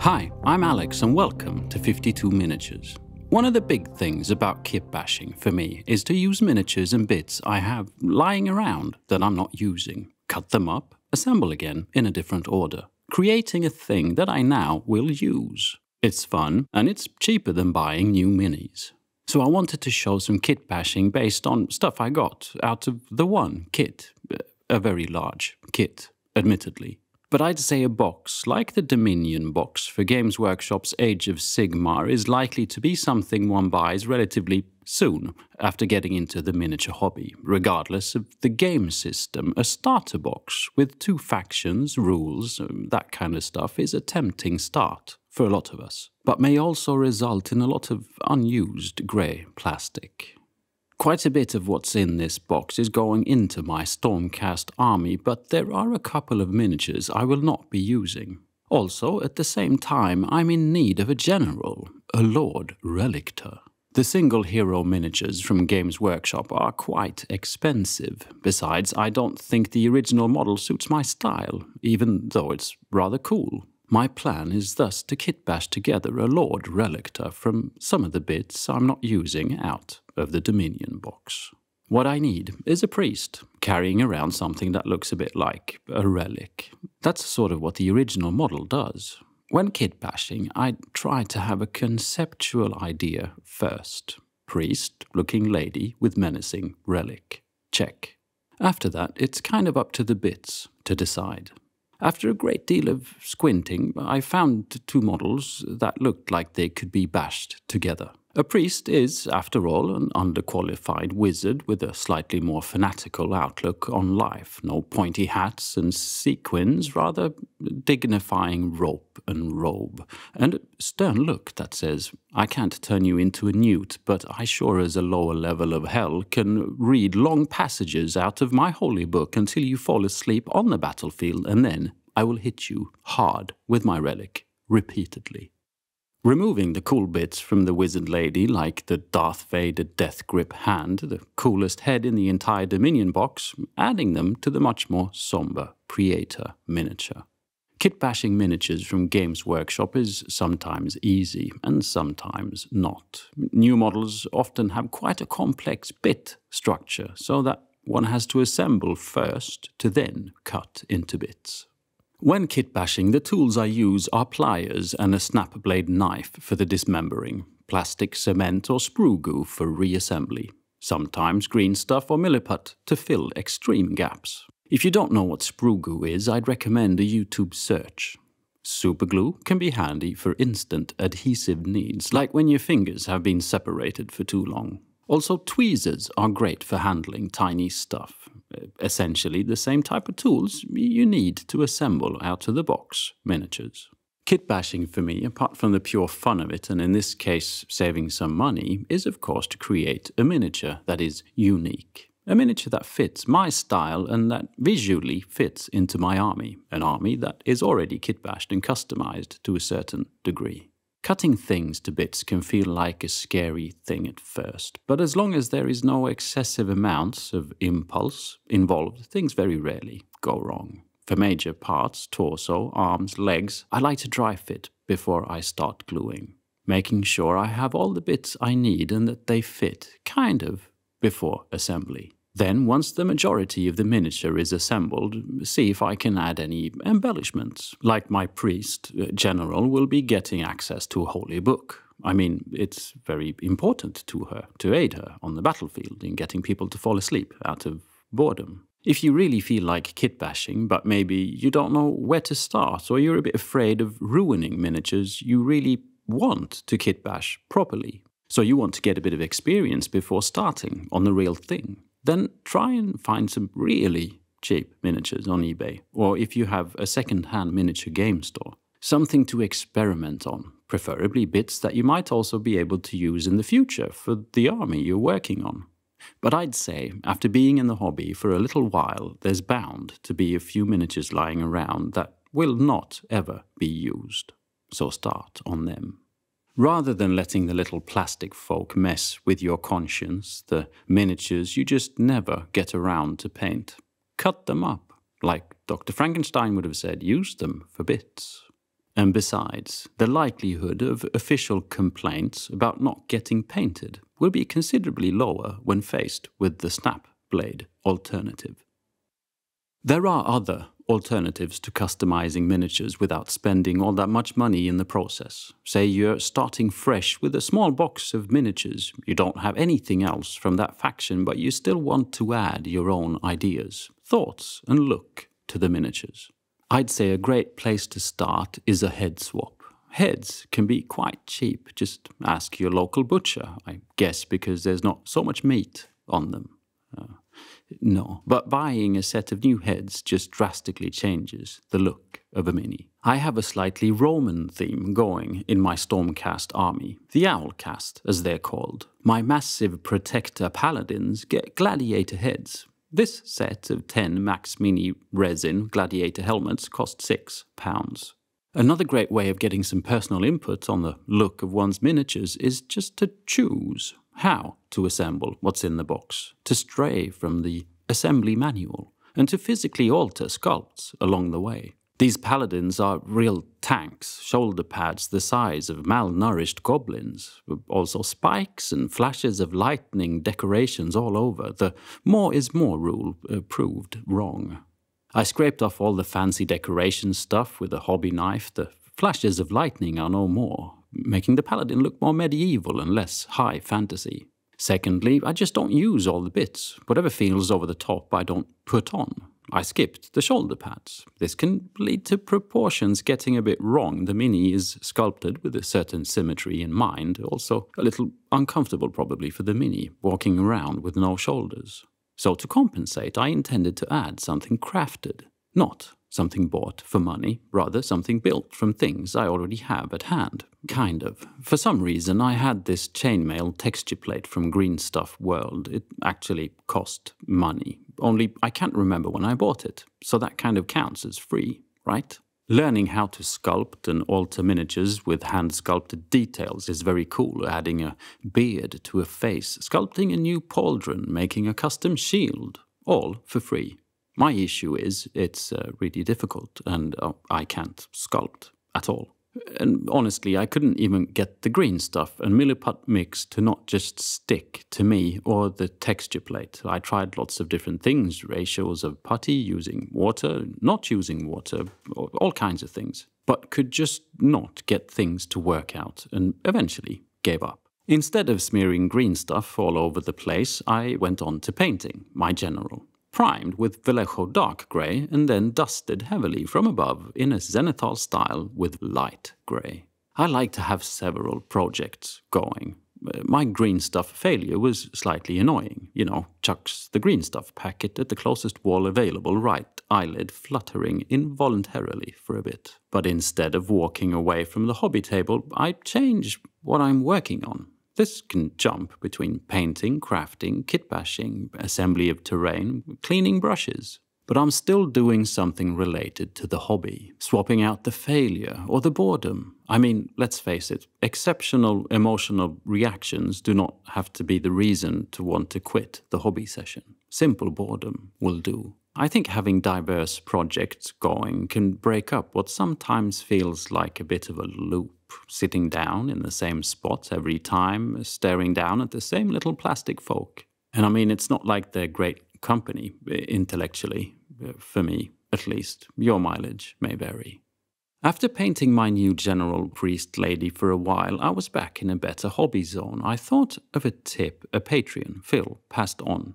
Hi, I'm Alex and welcome to 52 Miniatures. One of the big things about kitbashing for me is to use miniatures and bits I have lying around that I'm not using, cut them up, assemble again in a different order, creating a thing that I now will use. It's fun and it's cheaper than buying new minis. So I wanted to show some kitbashing based on stuff I got out of the one kit, a very large kit, admittedly. But I'd say a box, like the Dominion box for Games Workshop's Age of Sigmar, is likely to be something one buys relatively soon after getting into the miniature hobby, regardless of the game system. A starter box with two factions, rules, that kind of stuff is a tempting start for a lot of us, but may also result in a lot of unused grey plastic. Quite a bit of what's in this box is going into my Stormcast army, but there are a couple of miniatures I will not be using. Also, at the same time, I'm in need of a general, a Lord Relictor. The single hero miniatures from Games Workshop are quite expensive. Besides, I don't think the original model suits my style, even though it's rather cool. My plan is thus to kitbash together a Lord Relictor from some of the bits I'm not using out of the Dominion box. What I need is a priest carrying around something that looks a bit like a relic. That's sort of what the original model does. When kitbashing, I try to have a conceptual idea first. Priest, looking lady with menacing relic. Check. After that, it's kind of up to the bits to decide. After a great deal of squinting, I found two models that looked like they could be bashed together. A priest is, after all, an underqualified wizard with a slightly more fanatical outlook on life. No pointy hats and sequins, rather dignifying rope and robe. And a stern look that says, I can't turn you into a newt, but I sure as a lower level of hell can read long passages out of my holy book until you fall asleep on the battlefield, and then I will hit you hard with my relic repeatedly. Removing the cool bits from the wizard lady, like the Darth Vader death grip hand, the coolest head in the entire Dominion box, adding them to the much more somber Praetor miniature. Kitbashing miniatures from Games Workshop is sometimes easy and sometimes not. New models often have quite a complex bit structure, so that one has to assemble first to then cut into bits. When kitbashing, the tools I use are pliers and a snap blade knife for the dismembering, plastic, cement or sprue goo for reassembly, sometimes green stuff or milliput to fill extreme gaps. If you don't know what sprue goo is, I'd recommend a YouTube search. Superglue can be handy for instant adhesive needs, like when your fingers have been separated for too long. Also, tweezers are great for handling tiny stuff. Essentially the same type of tools you need to assemble out-of-the-box miniatures. Kitbashing for me, apart from the pure fun of it, and in this case saving some money, is of course to create a miniature that is unique. A miniature that fits my style and that visually fits into my army. An army that is already kitbashed and customized to a certain degree. Cutting things to bits can feel like a scary thing at first, but as long as there is no excessive amounts of impulse involved, things very rarely go wrong. For major parts, torso, arms, legs, I like to dry fit before I start gluing, making sure I have all the bits I need and that they fit, kind of, before assembly. Then, once the majority of the miniature is assembled, see if I can add any embellishments. Like my priest, general, will be getting access to a holy book. I mean, it's very important to her, to aid her on the battlefield in getting people to fall asleep out of boredom. If you really feel like kitbashing, but maybe you don't know where to start, or you're a bit afraid of ruining miniatures you really want to kitbash properly, so you want to get a bit of experience before starting on the real thing, then try and find some really cheap miniatures on eBay, or if you have a second-hand miniature game store. Something to experiment on, preferably bits that you might also be able to use in the future for the army you're working on. But I'd say, after being in the hobby for a little while, there's bound to be a few miniatures lying around that will not ever be used. So start on them. Rather than letting the little plastic folk mess with your conscience, the miniatures you just never get around to paint, cut them up. Like Dr. Frankenstein would have said, use them for bits. And besides, the likelihood of official complaints about not getting painted will be considerably lower when faced with the snap blade alternative. There are other alternatives to customizing miniatures without spending all that much money in the process. Say you're starting fresh with a small box of miniatures, you don't have anything else from that faction, but you still want to add your own ideas, thoughts, and look to the miniatures. I'd say a great place to start is a head swap. Heads can be quite cheap, just ask your local butcher, I guess, because there's not so much meat on them. No, but buying a set of new heads just drastically changes the look of a mini. I have a slightly Roman theme going in my Stormcast army, the Owlcast as they're called. My massive Protector Paladins get Gladiator heads. This set of 10 Max Mini resin Gladiator helmets cost £6. Another great way of getting some personal input on the look of one's miniatures is just to choose how to assemble what's in the box, to stray from the assembly manual, and to physically alter sculpts along the way. These paladins are real tanks, shoulder pads the size of malnourished goblins, also spikes and flashes of lightning decorations all over. The more is more rule proved wrong. I scraped off all the fancy decoration stuff with a hobby knife. The flashes of lightning are no more, making the paladin look more medieval and less high fantasy. Secondly, I just don't use all the bits. Whatever feels over the top, I don't put on. I skipped the shoulder pads. This can lead to proportions getting a bit wrong. The mini is sculpted with a certain symmetry in mind, also a little uncomfortable probably for the mini, walking around with no shoulders. So to compensate, I intended to add something crafted, not something bought for money, rather something built from things I already have at hand. Kind of. For some reason, I had this chainmail texture plate from Green Stuff World. It actually cost money, only I can't remember when I bought it, so that kind of counts as free, right? Learning how to sculpt and alter miniatures with hand-sculpted details is very cool. Adding a beard to a face, sculpting a new pauldron, making a custom shield, all for free. My issue is it's really difficult and I can't sculpt at all. And honestly, I couldn't even get the Green Stuff and Milliput mix to not just stick to me or the texture plate. I tried lots of different things, ratios of putty, using water, not using water, all kinds of things, but could just not get things to work out and eventually gave up. Instead of smearing green stuff all over the place, I went on to painting my general, primed with Vallejo dark grey and then dusted heavily from above in a zenithal style with light grey. I like to have several projects going. My green stuff failure was slightly annoying. You know, chucks the green stuff packet at the closest wall available, right eyelid fluttering involuntarily for a bit. But instead of walking away from the hobby table, I change what I'm working on. This can jump between painting, crafting, kitbashing, assembly of terrain, cleaning brushes. But I'm still doing something related to the hobby, swapping out the failure or the boredom. I mean, let's face it, exceptional emotional reactions do not have to be the reason to want to quit the hobby session. Simple boredom will do. I think having diverse projects going can break up what sometimes feels like a bit of a loop. Sitting down in the same spot every time, staring down at the same little plastic folk. And I mean, it's not like they're great company, intellectually, for me, at least. Your mileage may vary. After painting my new general priest lady for a while, I was back in a better hobby zone. I thought of a tip a Patreon, Phil, passed on,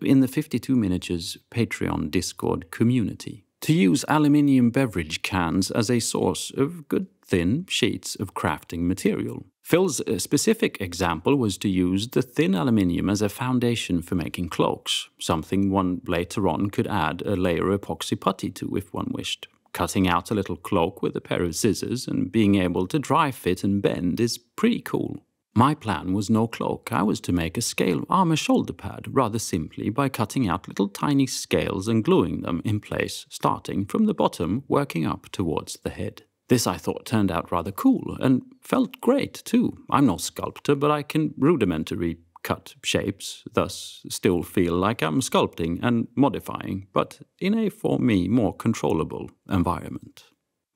in the 52 Miniatures Patreon Discord community. To use aluminium beverage cans as a source of good thin sheets of crafting material. Phil's specific example was to use the thin aluminium as a foundation for making cloaks, something one later on could add a layer of epoxy putty to if one wished. Cutting out a little cloak with a pair of scissors and being able to dry fit and bend is pretty cool. My plan was no cloak. I was to make a scale armor shoulder pad rather simply by cutting out little tiny scales and gluing them in place, starting from the bottom, working up towards the head. This, I thought, turned out rather cool, and felt great, too. I'm no sculptor, but I can rudimentary cut shapes, thus still feel like I'm sculpting and modifying, but in a, for me, more controllable environment.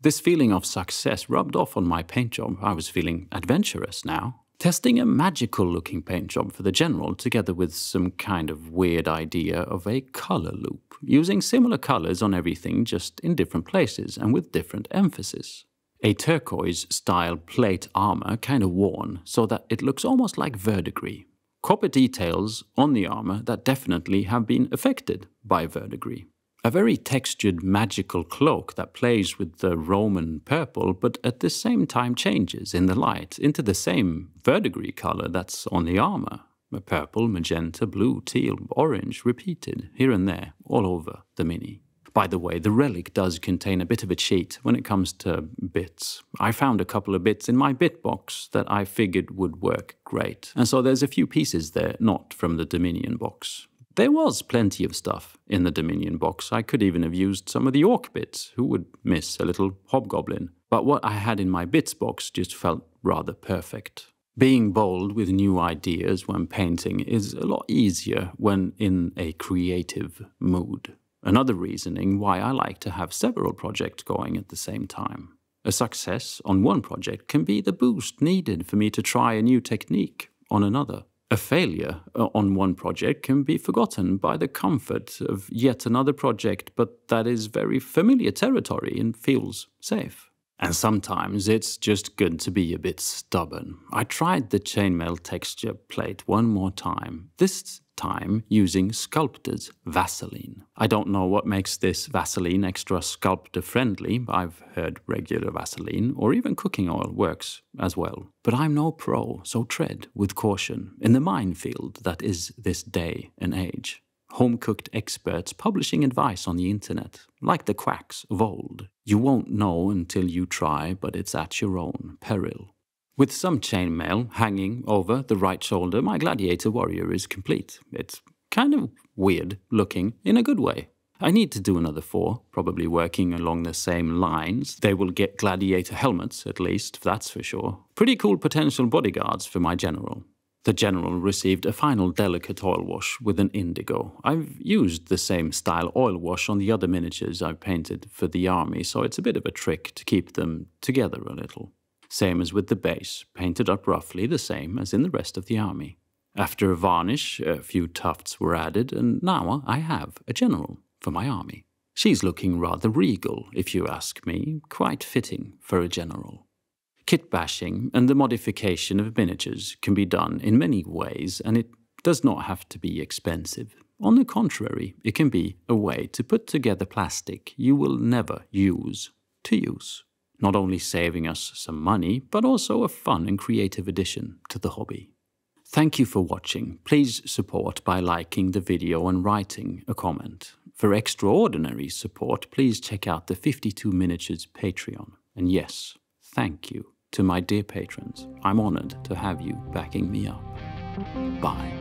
This feeling of success rubbed off on my paint job. I was feeling adventurous now. Testing a magical-looking paint job for the general, together with some kind of weird idea of a color loop, using similar colors on everything, just in different places and with different emphasis. A turquoise-style plate armor, kind of worn, so that it looks almost like verdigris. Copper details on the armor that definitely have been affected by verdigris. A very textured magical cloak that plays with the Roman purple, but at the same time changes in the light into the same verdigris color that's on the armor. A purple, magenta, blue, teal, orange, repeated here and there, all over the Mini. By the way, the relic does contain a bit of a cheat when it comes to bits. I found a couple of bits in my bit box that I figured would work great, and so there's a few pieces there not from the Dominion box. There was plenty of stuff in the Dominion box. I could even have used some of the orc bits, who would miss a little hobgoblin. But what I had in my bits box just felt rather perfect. Being bold with new ideas when painting is a lot easier when in a creative mood. Another reasoning why I like to have several projects going at the same time. A success on one project can be the boost needed for me to try a new technique on another. A failure on one project can be forgotten by the comfort of yet another project, but that is very familiar territory and feels safe. And sometimes it's just good to be a bit stubborn. I tried the chainmail texture plate one more time, this time using Sculptor's Vaseline. I don't know what makes this Vaseline extra sculptor-friendly. I've heard regular Vaseline or even cooking oil works as well. But I'm no pro, so tread with caution in the minefield that is this day and age. Home-cooked experts publishing advice on the internet, like the quacks of old. You won't know until you try, but it's at your own peril. With some chainmail hanging over the right shoulder, my gladiator warrior is complete. It's kind of weird looking, in a good way. I need to do another four, probably working along the same lines. They will get gladiator helmets, at least, that's for sure. Pretty cool potential bodyguards for my general. The general received a final delicate oil wash with an indigo. I've used the same style oil wash on the other miniatures I've painted for the army, so it's a bit of a trick to keep them together a little. Same as with the base, painted up roughly the same as in the rest of the army. After a varnish, a few tufts were added, and now I have a general for my army. She's looking rather regal, if you ask me, quite fitting for a general. Kitbashing and the modification of miniatures can be done in many ways, and it does not have to be expensive. On the contrary, it can be a way to put together plastic you will never use to use. Not only saving us some money, but also a fun and creative addition to the hobby. Thank you for watching. Please support by liking the video and writing a comment. For extraordinary support, please check out the 52 Miniatures Patreon. And yes, thank you to my dear patrons. I'm honored to have you backing me up. Bye.